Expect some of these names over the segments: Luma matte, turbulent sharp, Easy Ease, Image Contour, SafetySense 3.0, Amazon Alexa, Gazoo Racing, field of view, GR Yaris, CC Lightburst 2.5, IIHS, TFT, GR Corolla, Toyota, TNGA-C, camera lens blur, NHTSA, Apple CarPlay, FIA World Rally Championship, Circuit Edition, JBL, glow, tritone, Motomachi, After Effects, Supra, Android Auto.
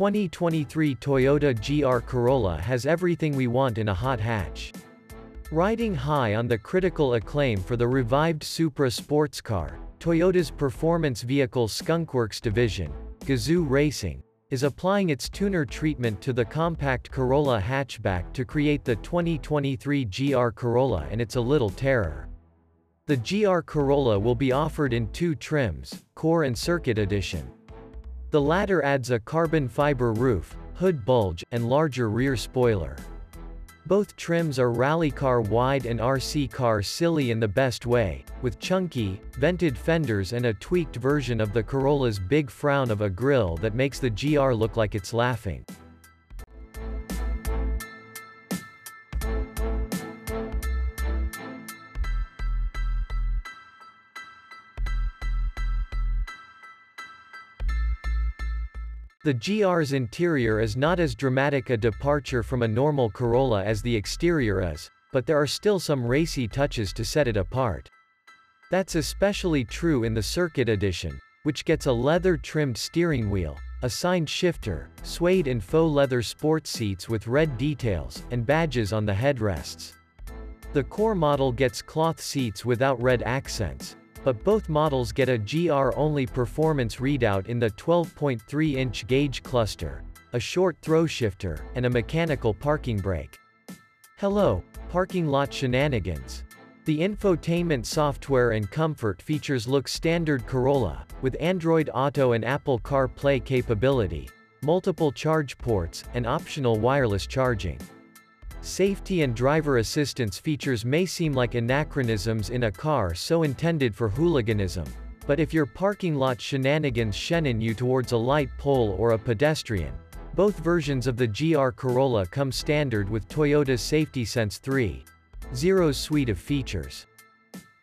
2023 Toyota GR Corolla has everything we want in a hot hatch. Riding high on the critical acclaim for the revived Supra sports car, Toyota's performance vehicle Skunkworks division, Gazoo Racing, is applying its tuner treatment to the compact Corolla hatchback to create the 2023 GR Corolla and It's a Little Terror. The GR Corolla will be offered in two trims, Core and Circuit Edition. The latter adds a carbon fiber roof, hood bulge, and larger rear spoiler. Both trims are rally car wide and RC car silly in the best way, with chunky, vented fenders and a tweaked version of the Corolla's big frown of a grille that makes the GR look like it's laughing. The GR's interior is not as dramatic a departure from a normal Corolla as the exterior is, but there are still some racy touches to set it apart. That's especially true in the Circuit Edition, which gets a leather-trimmed steering wheel, assigned shifter, suede and faux leather sports seats with red details, and badges on the headrests. The Core model gets cloth seats without red accents, but both models get a GR-only performance readout in the 12.3-inch gauge cluster, a short throw shifter, and a mechanical parking brake. Hello, parking lot shenanigans. The infotainment software and comfort features look standard Corolla, with Android Auto and Apple CarPlay capability, multiple charge ports, and optional wireless charging. Safety and driver assistance features may seem like anachronisms in a car so intended for hooliganism, but if your parking lot shenanigans shenon you towards a light pole or a pedestrian, both versions of the GR Corolla come standard with Toyota's SafetySense 3.0 suite of features.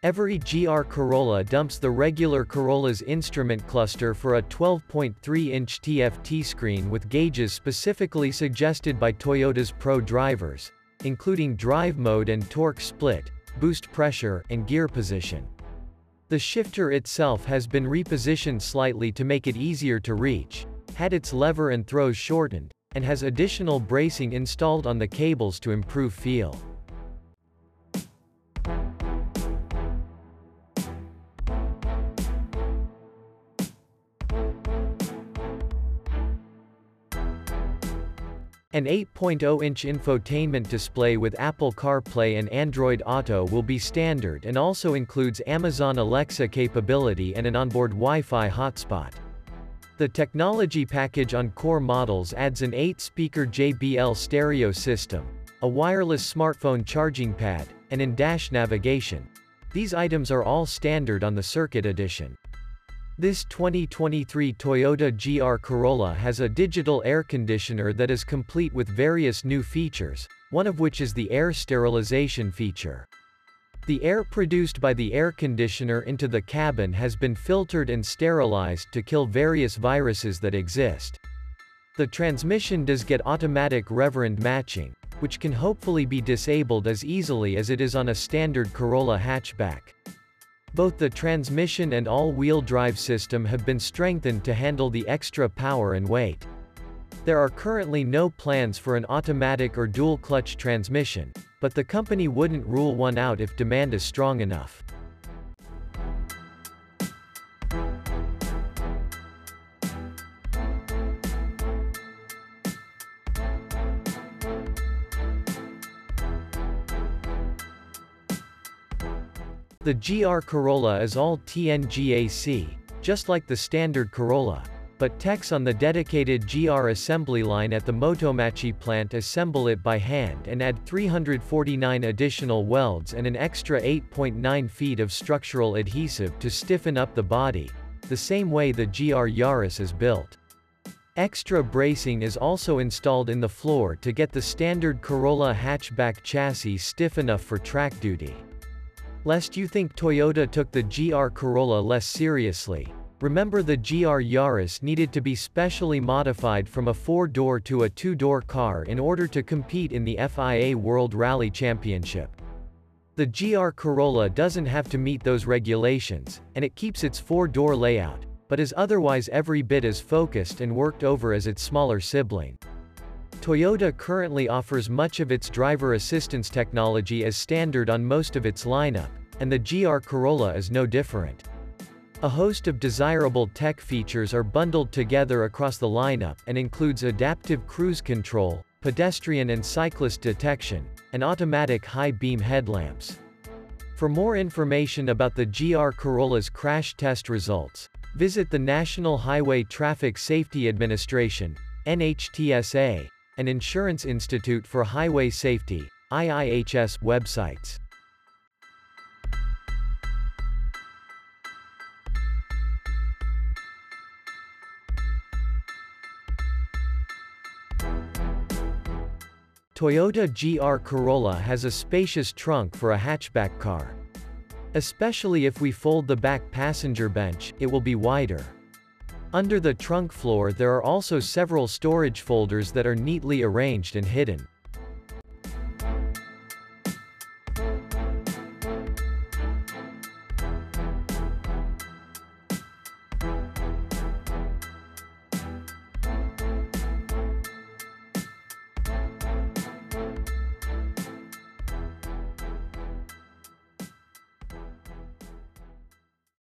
Every GR Corolla dumps the regular Corolla's instrument cluster for a 12.3-inch TFT screen with gauges specifically suggested by Toyota's pro drivers, including drive mode and torque split, boost pressure, and gear position. The shifter itself has been repositioned slightly to make it easier to reach, had its lever and throws shortened, and has additional bracing installed on the cables to improve feel. An 8.0-inch infotainment display with Apple CarPlay and Android Auto will be standard and also includes Amazon Alexa capability and an onboard Wi-Fi hotspot. The technology package on Core models adds an 8-speaker JBL stereo system, a wireless smartphone charging pad, and in-dash navigation. These items are all standard on the Circuit Edition. This 2023 Toyota GR Corolla has a digital air conditioner that is complete with various new features, one of which is the air sterilization feature. The air produced by the air conditioner into the cabin has been filtered and sterilized to kill various viruses that exist. The transmission does get automatic reverend matching, which can hopefully be disabled as easily as it is on a standard Corolla hatchback. Both the transmission and all-wheel drive system have been strengthened to handle the extra power and weight. There are currently no plans for an automatic or dual-clutch transmission, but the company wouldn't rule one out if demand is strong enough. The GR Corolla is all TNGA-C, just like the standard Corolla, but techs on the dedicated GR assembly line at the Motomachi plant assemble it by hand and add 349 additional welds and an extra 8.9 feet of structural adhesive to stiffen up the body, the same way the GR Yaris is built. Extra bracing is also installed in the floor to get the standard Corolla hatchback chassis stiff enough for track duty. Lest you think Toyota took the GR Corolla less seriously, remember the GR Yaris needed to be specially modified from a 4-door to a 2-door car in order to compete in the FIA World Rally Championship. The GR Corolla doesn't have to meet those regulations, and it keeps its 4-door layout, but is otherwise every bit as focused and worked over as its smaller sibling. Toyota currently offers much of its driver assistance technology as standard on most of its lineup, and the GR Corolla is no different. A host of desirable tech features are bundled together across the lineup and includes adaptive cruise control, pedestrian and cyclist detection, and automatic high-beam headlamps. For more information about the GR Corolla's crash test results, visit the National Highway Traffic Safety Administration, NHTSA, an Insurance Institute for Highway Safety, IIHS, websites. Toyota GR Corolla has a spacious trunk for a hatchback car. Especially if we fold the back passenger bench, it will be wider. Under the trunk floor there are also several storage folders that are neatly arranged and hidden.